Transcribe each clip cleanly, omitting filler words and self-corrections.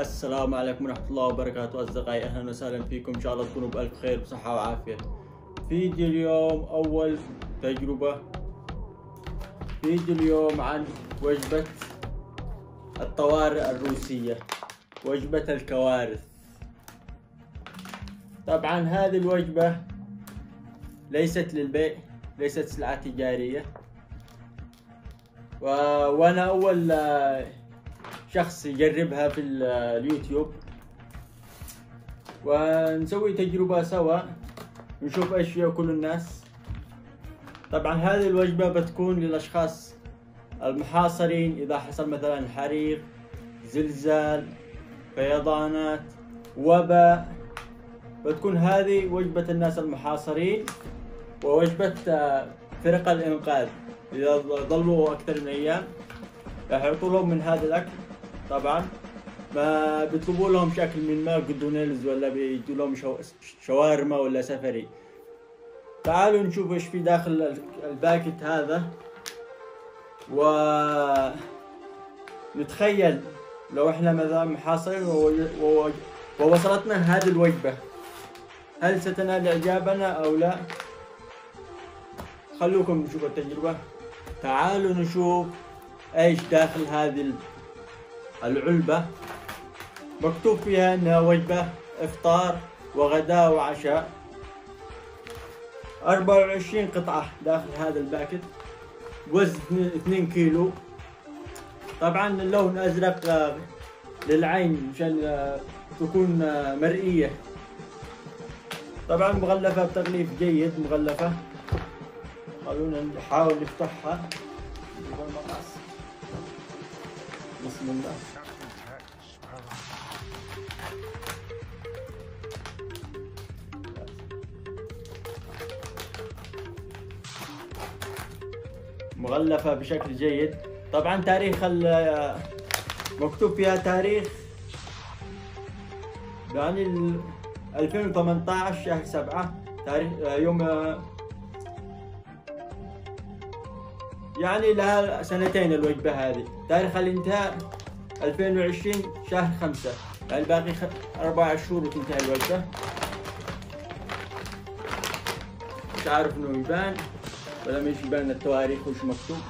السلام عليكم ورحمة الله وبركاته أصدقائي، أهلا وسهلا فيكم. إن شاء الله تكونوا بألف خير وصحة وعافية. فيديو اليوم أول تجربة، فيديو اليوم عن وجبة الطوارئ الروسية، وجبة الكوارث. طبعا هذه الوجبة ليست للبيع، ليست سلعة تجارية، وأنا أول شخص يجربها في اليوتيوب، ونسوي تجربة سوا نشوف ايش ياكل الناس. طبعا هذه الوجبة بتكون للاشخاص المحاصرين اذا حصل مثلا حريق، زلزال، فيضانات، وباء. بتكون هذه وجبة الناس المحاصرين، ووجبة فرق الانقاذ اذا ظلوا اكثر من ايام يحطوا لهم من هذا الاكل. طبعا ما بيطلبوا لهم شكل من ماكدونالدز ولا بيجوا لهم شاورما ولا سفري. تعالوا نشوف ايش في داخل الباكت هذا، ونتخيل لو احنا مثلا محاصرين ووصلتنا هذه الوجبة، هل ستنال اعجابنا او لا؟ خلوكم نشوف التجربة. تعالوا نشوف ايش داخل هذه العلبة. مكتوب فيها انها وجبة افطار وغداء وعشاء، 24 قطعة داخل هذا الباكت، وزن 2 كيلو. طبعا اللون ازرق للعين عشان تكون مرئية. طبعا مغلفة بتغليف جيد، مغلفة. خلونا نحاول نفتحها. بسم الله. مغلفة بشكل جيد. طبعا تاريخ مكتوب فيها تاريخ يعني 2018 شهر 7، تاريخ يوم يعني لها سنتين الوجبة هذه، تاريخ الانتهاء 2020 شهر 5، يعني باقي 4 شهور وتنتهي الوجبة. مش عارف انه يبان ولا مش يبان التواريخ وش مكتوب.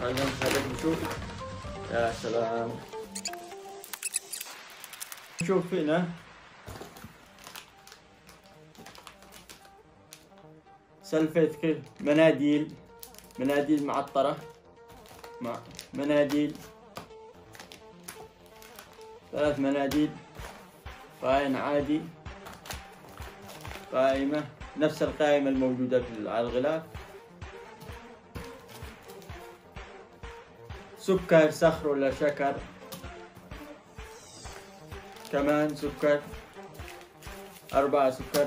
خلينا نشوف. يا سلام، نشوف هنا سلفتك، مناديل معطرة، مناديل، 3 مناديل، طاين عادي، قائمة نفس القائمة الموجودة على الغلاف، سكر صخر ولا شكر، كمان سكر، 4 سكر.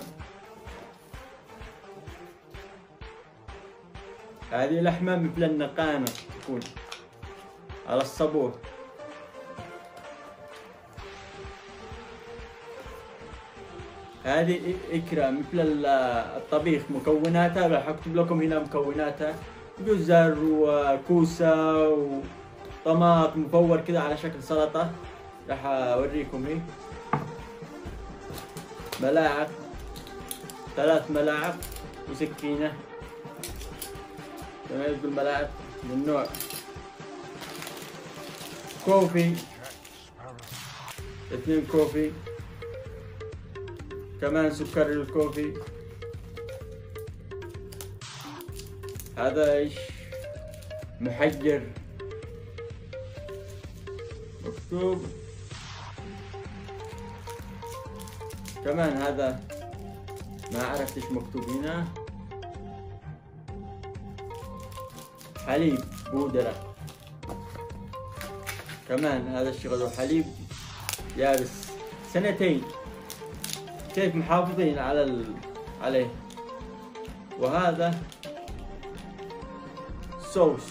هذه لحمة مثل النقانة تكون على الصبور. هذه إكرة مثل الطبيخ، مكوناتها راح أكتب لكم هنا مكوناتها، جزر وكوسة وطماط مفور كذا على شكل سلطة، راح أوريكم هي. ملاعق، 3 ملاعق وسكينة. تميز بالملاعق من نوع كوفي، 2 كوفي، كمان سكر الكوفي. هذا ايش؟ محجر، مكتوب كمان. هذا ما عرفت ايش مكتوب هنا. حليب بودرة كمان، هذا الشغل حليب يابس، 2 سنين كيف محافظين على عليه. وهذا صوص،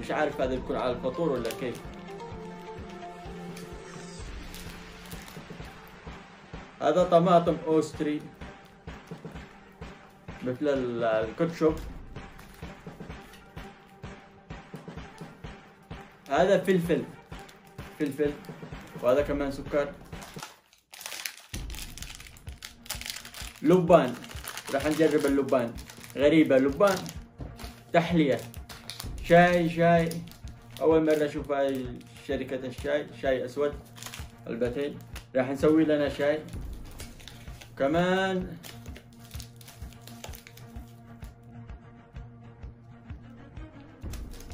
مش عارف هذا يكون على الفطور ولا كيف. هذا طماطم أوستري مثل الكاتشوب. هذا فلفل وهذا كمان سكر. لبان، راح نجرب اللبان، غريبة لبان تحلية شاي. شاي أول مرة أشوف هاي شركة الشاي، شاي أسود البتين. راح نسوي لنا شاي كمان.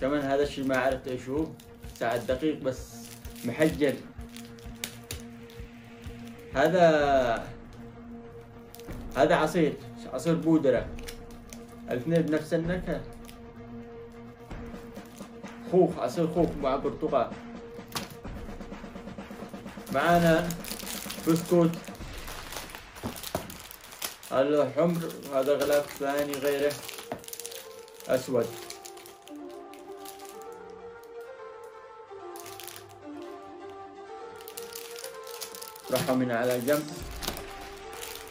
كمان هذا الشيء ما عرفت ايش هو، ساعة دقيق بس محجر. هذا عصير بودرة، الاثنين بنفس النكهة. خوخ، عصير خوخ مع برتقال. معانا بسكوت هذا حمر، هذا غلاف ثاني غيره أسود. راحوا من على جنب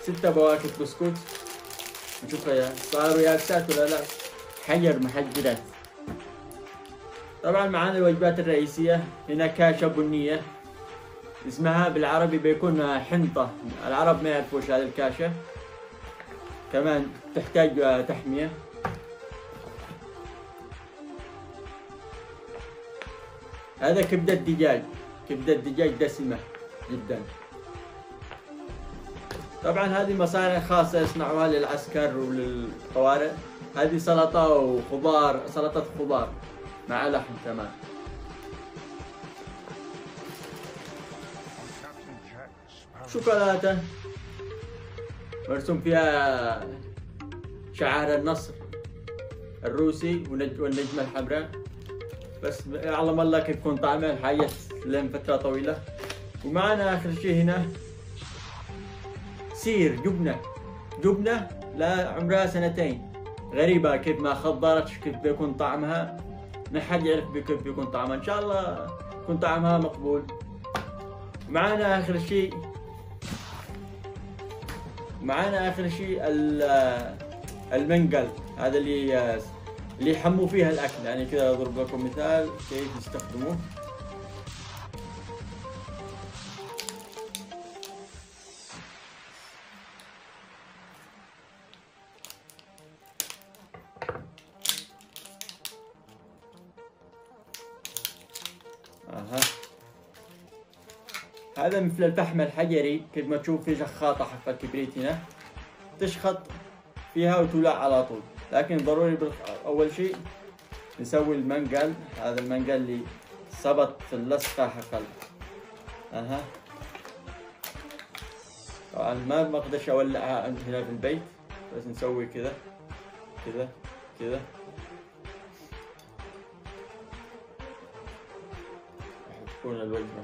6 بواكب بسكوت. نشوفها صاروا يابسات ولا لا، حجر محجرات. طبعا معانا الوجبات الرئيسية، هنا كاشة بنية اسمها بالعربي بيكون حنطة، العرب ما يعرفوش هذه الكاشة. كمان تحتاج تحمية. هذا كبدة دجاج، كبدة دجاج دسمة جدا. طبعا هذه مصانع خاصة يصنعوها للعسكر وللطوارئ. هذه سلطة وخضار، سلطة خضار مع لحم كمان. شوكولاتة مرسوم فيها شعار النصر الروسي والنجمة الحمراء، بس يعلم الله كيف يكون طعمها. الحقيقة لين فترة طويلة. ومعنا آخر شيء هنا سير جبنة، جبنة لا عمرها سنتين، غريبة كيف ما خضرت، كيف بيكون طعمها ما حد يعرف كيف بيكون طعمها. إن شاء الله يكون طعمها مقبول. معنا آخر شيء المنقل، هذا اللي يحموا فيها الاكل. يعني كذا اضرب لكم مثال كيف يستخدموه. هذا مثل الفحم الحجري، كيف ما تشوف في شخاطة حق الكبريت هنا، تشخط فيها وتولع على طول. لكن ضروري أول شيء نسوي المنقل. هذا المنقل اللي صبت في اللصقة حق طبعا ما بقدرش أولعها هنا في البيت، بس نسوي كذا كذا كذا. راح تكون الوجبة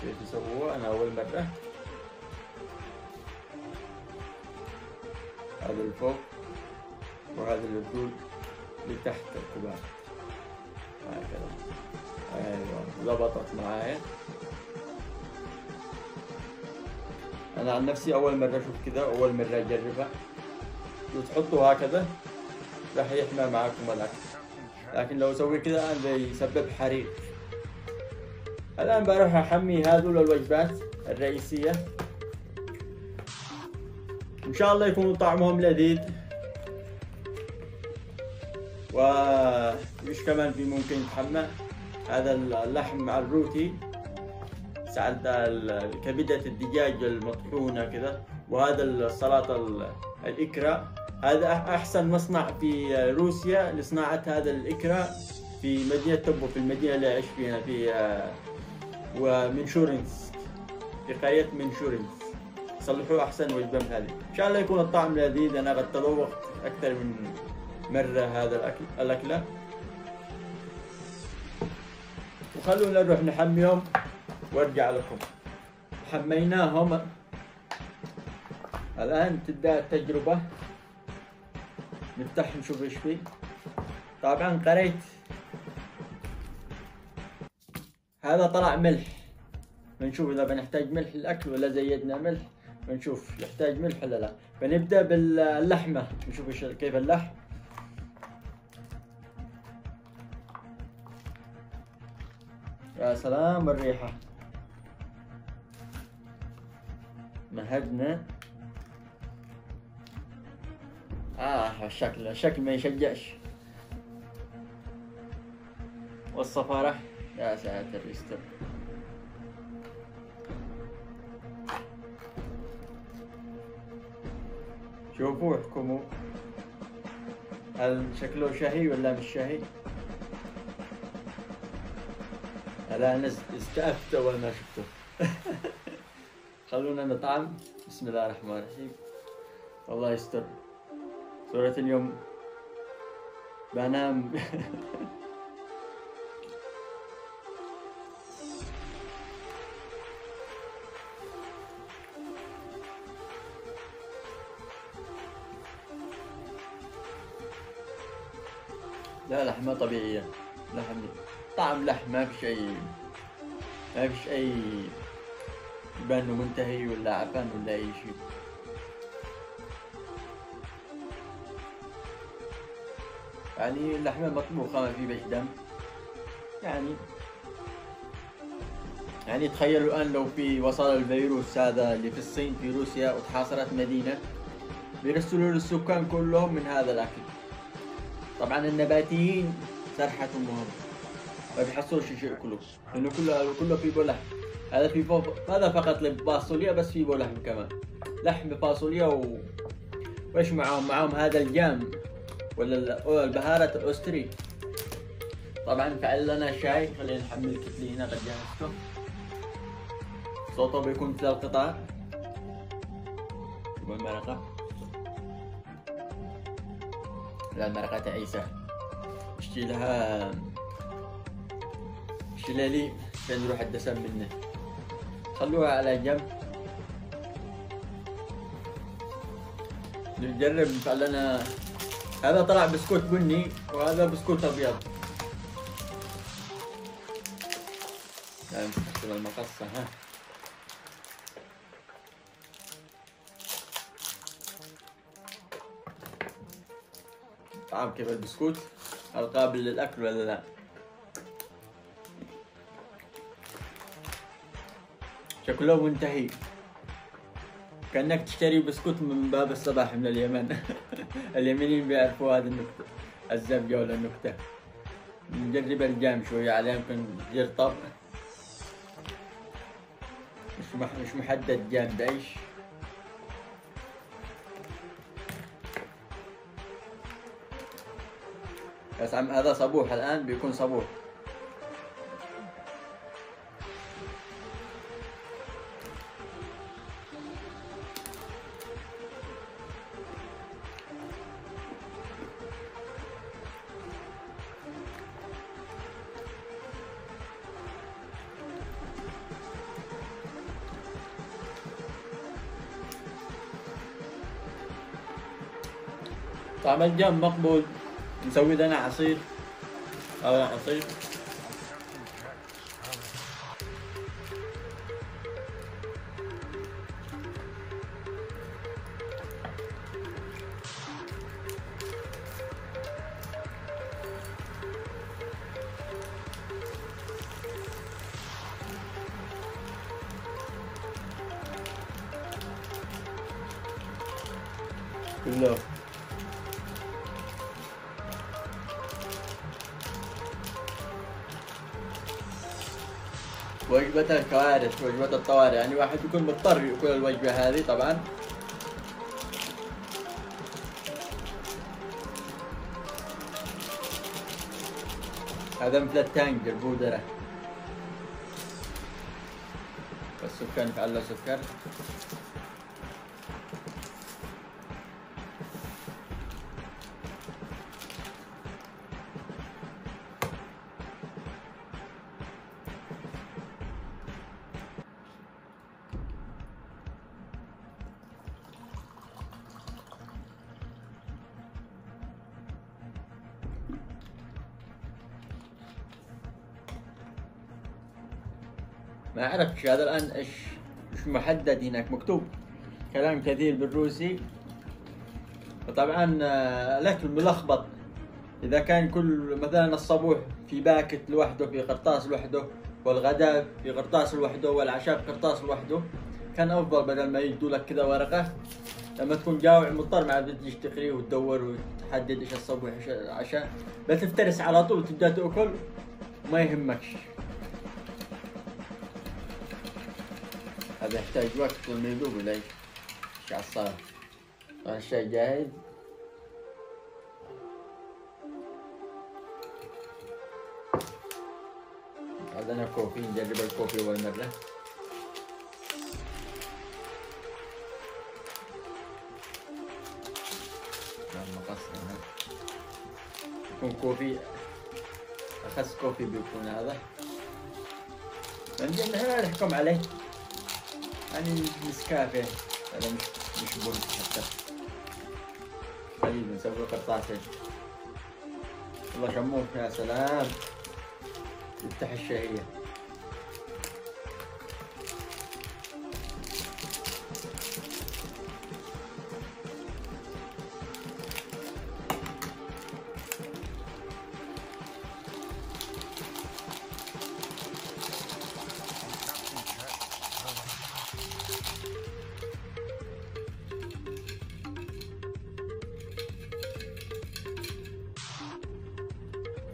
كيف يسووها. أنا أول مرة. هذا اللي فوق وهذا اللي بدول اللي تحت الكبار هكذا. أيوة ضبطت معايا. أنا عن نفسي أول مرة أشوف كذا، أول مرة أجربها. وتحطوا هكذا راح يحمى معاكم الأكل، لكن لو سوي كذا بيسبب حريق. الآن بروح أحمي هذول الوجبات الرئيسية، إن شاء الله يكون طعمهم لذيذ. وإيش كمان في ممكن يتحمى؟ هذا اللحم مع الروتي، ساعات كبدة الدجاج المطحونة كذا، وهذا السلطة الإكرا. هذا أحسن مصنع في روسيا لصناعة هذا الإكرا في مدينة تمبوف، في المدينة اللي أعيش فيها في ومنشورنس، في قرية منشورنس. صلحوا أحسن وجبة من هذه، إن شاء الله يكون الطعم لذيذ. أنا قد تذوقت أكثر من مرة هذا الأكلة. وخلونا نروح نحميهم وأرجع لكم. حميناهم، الآن تبدأ التجربة. نفتح نشوف ايش فيه. طبعا قريت هذا طلع ملح، بنشوف اذا بنحتاج ملح للاكل ولا زيدنا ملح، بنشوف يحتاج ملح ولا لا. بنبدا باللحمه، نشوف كيف اللحم. يا سلام بالريحة. مهدنا. الشكل ما يشجعش. والصفارة يا ساتر يستر. شوفوا احكموا هل شكله شهي ولا مش شهي؟ هلا انا استأفت اول ما شفته. خلونا نطعم. بسم الله الرحمن الرحيم. الله يستر. صورة اليوم بنام. لا لحمة طبيعية، لحم طعم لحم، ما فيش أي يبان إنه منتهي ولا عفن ولا أي شيء. يعني اللحمة مطبوخة ما فيش دم. يعني تخيلوا الآن لو وصل الفيروس هذا اللي في الصين في روسيا وتحاصرت مدينة، بيرسلوا للسكان كلهم من هذا الأكل. طبعا النباتيين سرحتهم مهم، ما بيحصلوش شيء ياكلوه، لانه كله فيه لحم. هذا فيه هذا فقط الفاصوليا بس فيه لحم كمان، لحم فاصوليا وايش معاهم هذا الجام ولا البهارات الاوستري. طبعا فعل لنا شاي، خلينا نحمل كتلي هنا قد جهزته. صوته بيكون مثل القطع والمرقة. المرقة تاع عيسى شتي لها شلالي باش نروح الدسم منه، خلوها على جنب نجرب. فعلنا هذا طلع بسكوت بني وهذا بسكوت ابيض. نحط المقصة. ها طعم كيف البسكوت؟ هل قابل للأكل ولا لا؟ شكله منتهي، كأنك تشتري بسكوت من باب الصباح من اليمن. اليمنيين بيعرفوا هذه النكتة، الزبدة ولا النكتة. نجرب الجام شوية عليه يمكن يرطب. مش محدد جام بعيش. بس عم هذا صبوح الآن، بيكون صبوح. طعم الجام مقبول. نسوي لنا عصير او عصير. كله وجبة الكوارث، وجبة الطوارئ. يعني واحد يكون مضطر يأكل الوجبة هذه طبعا. هذا مثل التانجر بودرة، السكر نفعل له سكر. ما اعرفش هذا الان ايش، مش محدد، هناك مكتوب كلام كثير بالروسي. وطبعا الاكل ملخبط، اذا كان كل مثلا الصبوح في باكت لوحده، في قرطاس لوحده، والغداء بقرطاس لوحده والعشاء بقرطاس لوحده. كان افضل بدل ما يدوا لك كذا ورقه. لما تكون جاوع مضطر ما عاد بدك تقري وتدور وتحدد ايش الصبح وايش العشاء، بتفترس على طول وتبدا تاكل وما يهمكش. هذا يحتاج وقت وما يذوب ولا ايش عصار. الشاي جاهز. عندنا كوفي، نجرب الكوفي أول مرة. المقص هنا يكون كوفي، أخس كوفي بيكون هذا. عندي هنا نحكم عليه، يعني نسكافيه، هذا مش برد حتى. قليل نسوي قرطاسين. والله شموك يا سلام. نفتح الشهية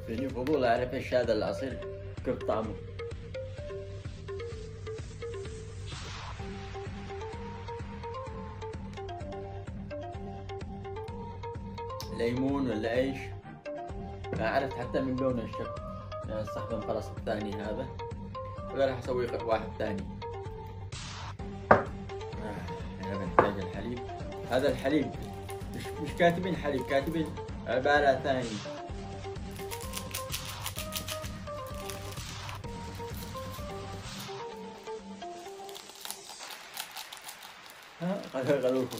فيني فضول أعرف إيش هذا العصير كيف طعمه. ليمون ولا ايش؟ ما عرفت حتى من لون الشكل. انا استخدم خلاص الثاني هذا ولا راح اسوي واحد ثاني. انا بحتاج الحليب. هذا الحليب مش كاتبين حليب، كاتبين عبارة ثانية. غلوكم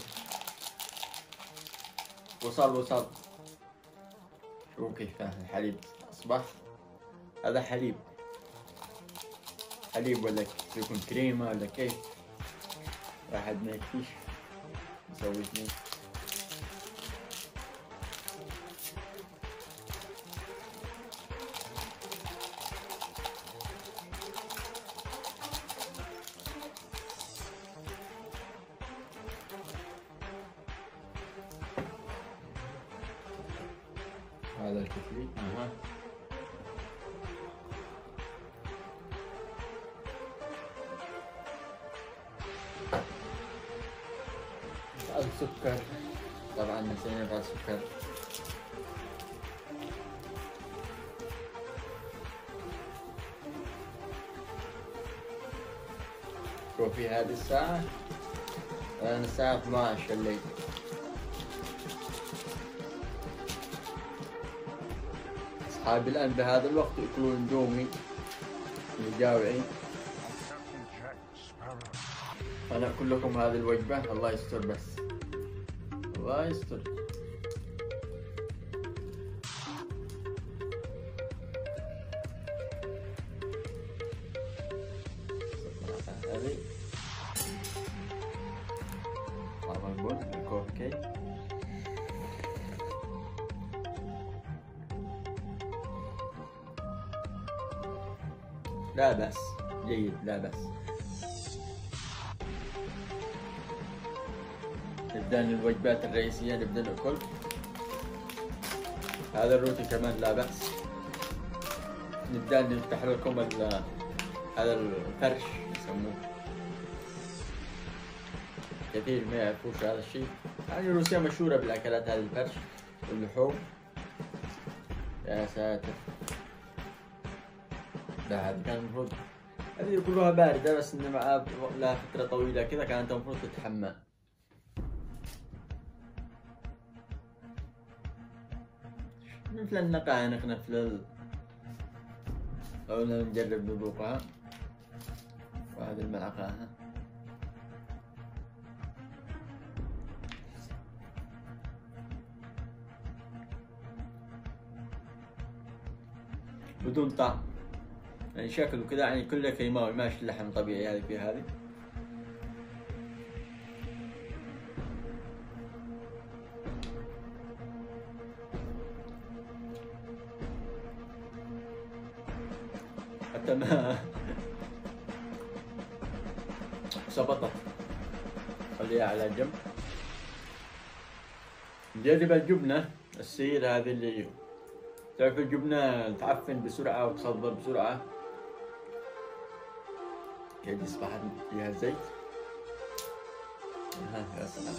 وصل شوفوا كيف الحليب اصبح. هذا حليب ولا يكون كريمه ولا كيف واحد ما يكفيش نسوي اثنين. هذا الكفلي السكر طبعا نسينا بعد السكر. كوفي هذه الساعة، أنا الساعة 12 الليل. أصحابي الآن بهذا الوقت يأكلون اندومي وجاوعين. أنا أقول لكم هذه الوجبة الله يستر، بس الله يستر. هذه طبعا بون الكوب كيك. لا بأس، جيد لا بأس. نبدأ الوجبات الرئيسية، نبدأ الأكل. هذا الروتي كمان لا بأس. نبدأ نفتح لكم هذا الفرش يسموه، كثير ما يعرفوش هذا الشيء. يعني روسيا مشهورة بالأكلات هذه، الفرش واللحوم. يا ساتر، ده كان المفروض هذه كلها باردة، بس إن معها لها فترة طويلة كذا كانت المفروض تتحمى. مثل النقانق نفل أولا نجرب نذوقها. وهذه الملعقة ها بدون طعم، يعني شكله كذا يعني كله كيماوي ماشي لحم طبيعي. هذه في هذه حتى ما سبطت. خليها على جنب. نجرب الجبنة السير هذه اللي تعرف الجبنة تعفن بسرعة وتصدر بسرعة. كيف أصبحت فيها زيت. يا سلام.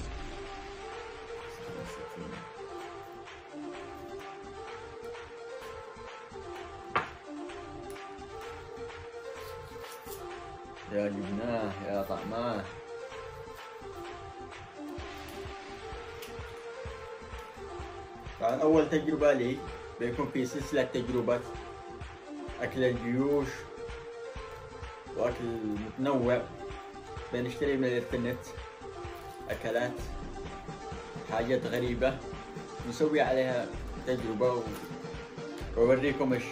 يا جبناه يا طعماه. طبعا أول تجربة لي بيكون في سلسلة تجربة أكل الجيوش وأكل متنوع. بنشتري من الإنترنت أكلات حاجات غريبة نسوي عليها تجربة وأوريكم إيش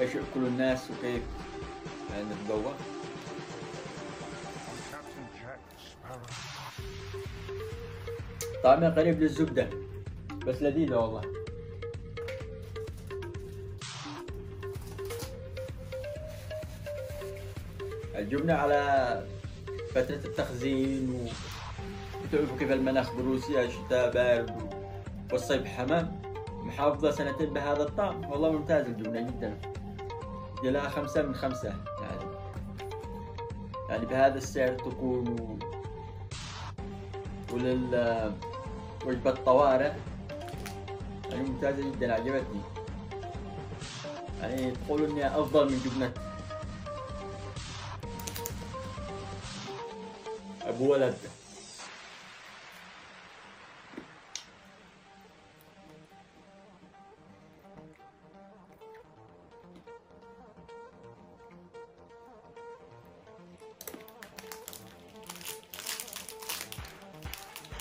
يأكلوا الناس وكيف نتذوق. طعمه قريب للزبدة بس لذيذة والله. الجبنة على فترة التخزين وتعرفوا كيف المناخ بروسيا شتاء بارد والصيف حمام محافظة سنتين بهذا الطعم. والله ممتاز الجبنة جدا، لها 5 من 5 يعني بهذا السعر تكون وللوجبة الطوارئ يعني ممتازة جدا عجبتني. يعني تقول انها افضل من جبنة ابو ولد.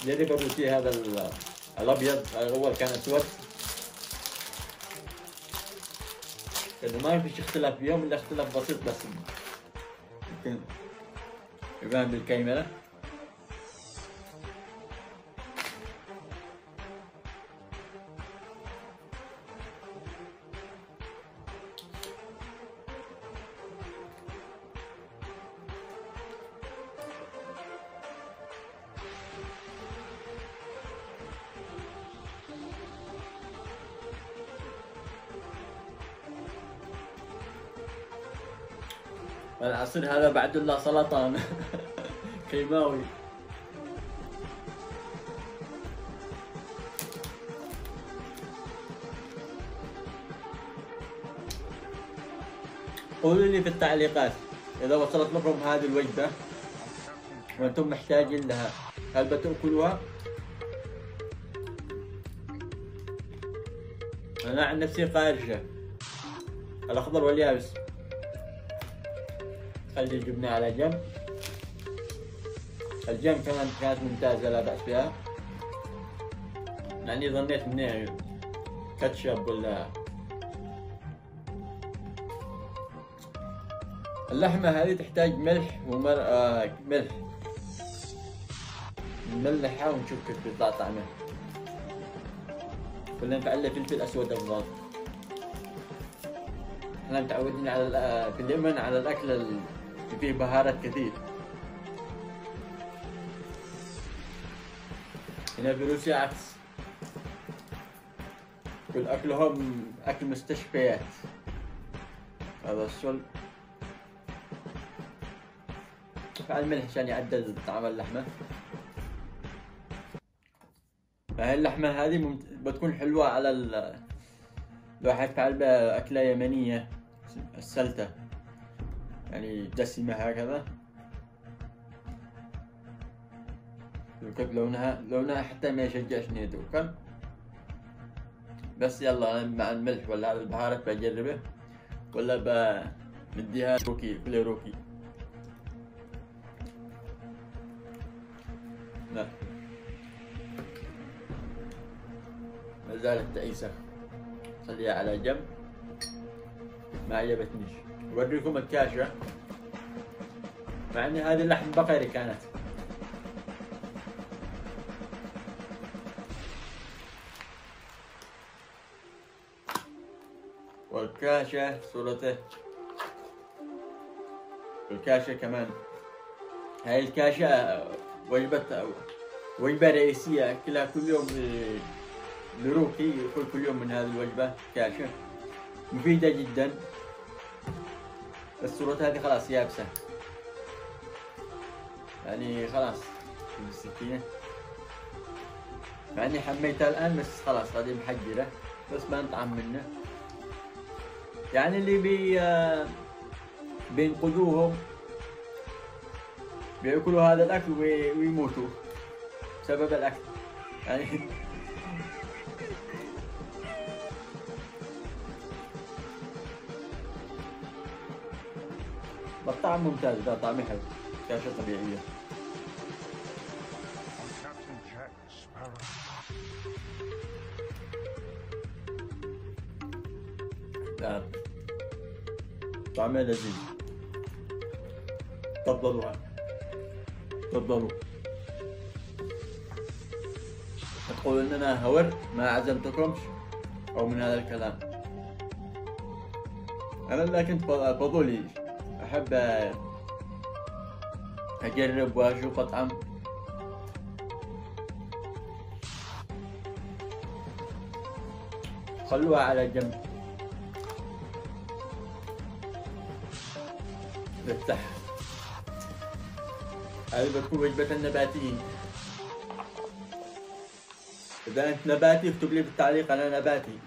جرب الروتي هذا الابيض، الاول كان اسود لانه ما فيش اختلاف بيوم الا اختلاف بسيط بس يمكن يبان بالكاميرا. العصير هذا بعد الله سلطان كيماوي. قولوا لي في التعليقات إذا وصلت لكم هذه الوجبة وأنتم محتاجين لها هل بتأكلوها؟ أنا عن نفسي قارشة الأخضر واليابس. خلي الجبنة على جنب. الجنب كمان كانت ممتازة لا بأس بها. يعني ظنيت منها كاتشب ولا اللحمة هذه تحتاج ملح ملح نملحها ونشوف كيف بيطلع طعمها. كنا نفعلها فلفل أسود أفضل. احنا متعودين على في اليمن على الأكل فيه بهارات كثير. هنا في روسيا عكس، كل أكلهم أكل مستشفيات. هذا السل فعل الملح عشان يعدل طعم اللحمة. فهي اللحمة هذه بتكون حلوة على الواحد فعل أكلة يمنية السلتة يعني دسمة هكذا. وكيف لونها حتى ما يشجعش إني أتوكل. بس يلا مع الملح ولا على البهارات بجربه ولا بديها روكي. لا ما زالت تعيسة خليها على جنب. ما عجبتنيش. أوريكم الكاشة مع أن هذه اللحم بقري كانت. والكاشة صورته. والكاشة كمان هاي الكاشة وجبة رئيسية أكلها كل يوم لروحي، أكل كل يوم من هذه الوجبة كاشة مفيدة جدا. السلطات هذه خلاص يابسة يعني خلاص بالسكينة، يعني حميتها الآن بس خلاص هذه محجرة بس ما نطعم منه. يعني اللي بينقذوهم بيأكلوا هذا الأكل ويموتوا بسبب الأكل يعني. الطعم ممتاز، ده طعمه حلو، كاشة طبيعية. طعمها لذيذ، تفضلوا تفضلوا. تقول ان انا هور ما عزمتكمش او من هذا الكلام، انا اللي كنت فضولي احب اجرب واشوف اطعم. خلوها على جنب نفتح، هذه بتكون وجبة النباتيين. إذا أنت نباتي اكتب لي بالتعليق أنا نباتي.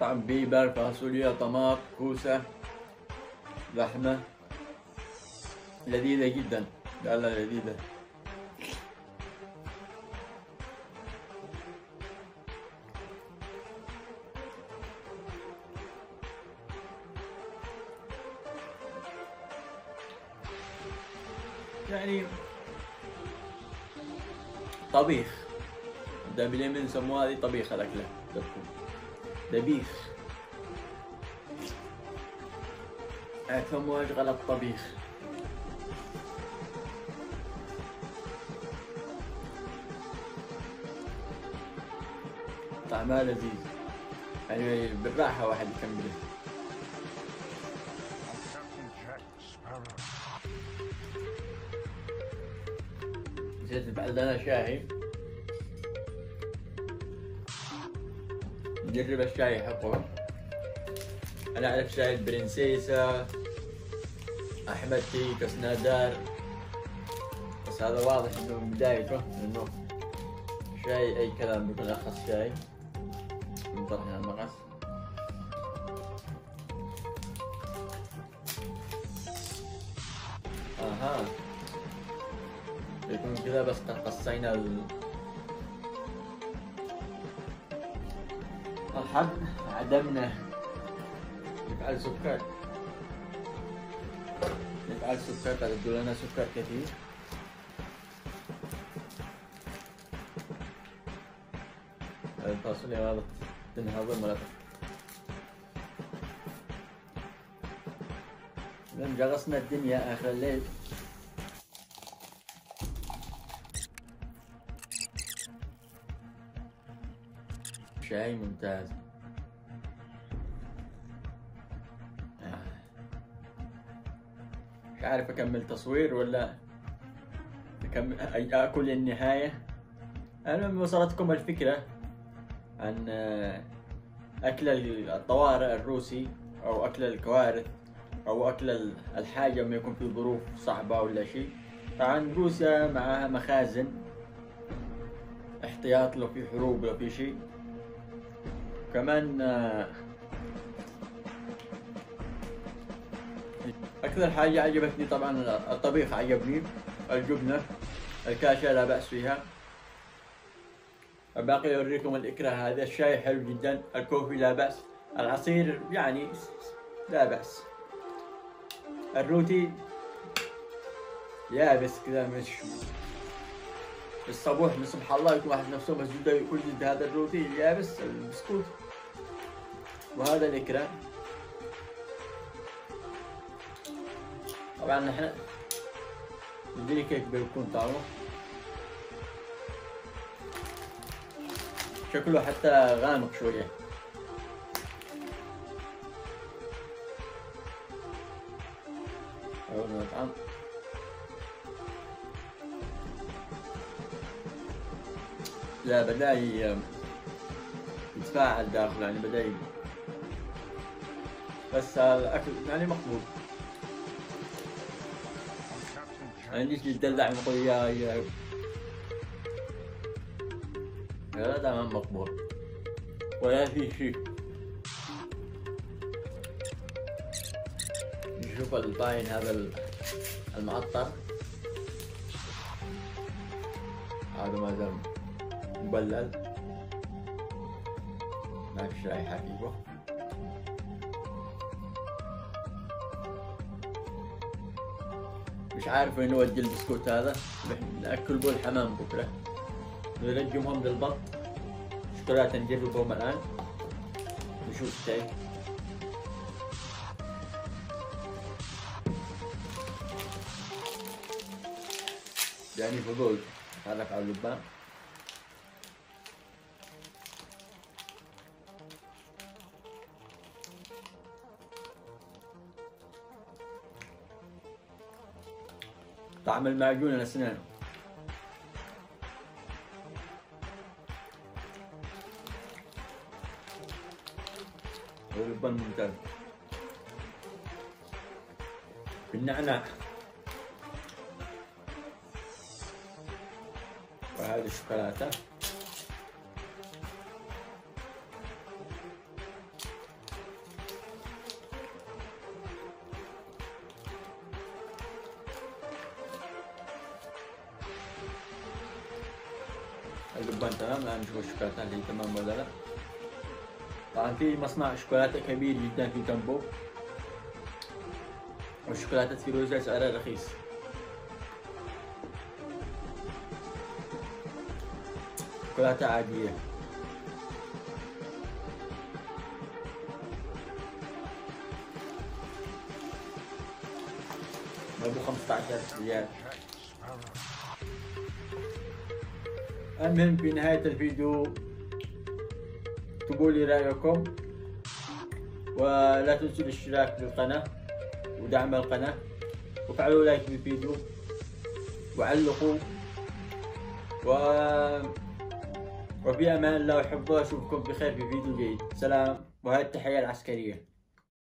طعم بيبر، فاصوليا، طماط، كوسة، لحمة لذيذة جدا، لا لا لذيذة. يعني طبيخ، ده باليمن سموها هذه طبيخ الأكلة، تكون دبيخ أفهموا أشغل الطبيخ. طعمها لذيذ يعني بالراحة واحد يكمله. نسيت بعد أنا شاهي نجرب الشاي حقهم. أنا أعرف شاي البرنسيسة، أحمد تي، كسنادار، بس هذا واضح إنه من بدايته إنه شاي أي كلام بالأخص شاي من طرح المغص. أها يكون كذا بس قد قصينا الحب عدمنا. نفعل سكر، نفعل سكر، تعدوا لنا سكر كثير. الفاصوليا غلط تنهض الملف، لأن جرسنا الدنيا آخر الليل. شاي ممتاز. مش عارف اكمل تصوير ولا اكل النهاية. المهم وصلتكم الفكرة عن اكل الطوارئ الروسي او اكل الكوارث او اكل الحاجة لما يكون في ظروف صعبة ولا شيء. طبعا روسيا معها مخازن احتياط لو في حروب لو في شيء. كمان أكثر حاجة عجبتني طبعا الطبيخ عجبني، الجبنة الكاشة لا بأس فيها. باقي أوريكم الإكراه، هذا الشاي حلو جدا، الكوفي لا بأس، العصير يعني لا بأس، الروتي يابس كذا مش الصبوح من سبحان الله يكون واحد نفسه مسجود يقول جد هذا الروتي يابس. البسكوت وهذا الإكراه. طبعا نحن ندير كيك بيكون طعمه شكله حتى غامق شوية. أول ما نطعم لا بدأ يتفاعل داخل، يعني بدأ بس الأكل يعني مقبول. عنديش يتدلع ونقول يا هذا ما مقبول ولا في شيء. نشوف الباين هذا المعطر، هذا ما زال مبلل ما فيش رائحة فيه. مش عارف وين نودي البسكوت هذا، ناكل به الحمام بكره، نلجمهم للبط. شوكولاته نجربهم الان نشوف شيء. يعني فضول تعرف على اللبان. طعم المعجون الأسنان واللبن ممتاز بالنعناع، وهذه الشوكولاتة اللبان تمام. الآن نشوف الشوكولاتة هي تمام ولا لا. طبعا في مصنع شوكولاتة كبير جدا في تامبوف، والشوكولاتة فيروزة سعرها رخيص. شوكولاتة عادية بابو 15 ريال. المهم في نهاية الفيديو اكتبوا لي رأيكم، ولا تنسوا الاشتراك بالقناة ودعم القناة، وفعلوا لايك للفيديو وعلقوا. وفي أمان الله، وحبوا أشوفكم بخير في فيديو جديد. سلام، وهذه التحية العسكرية.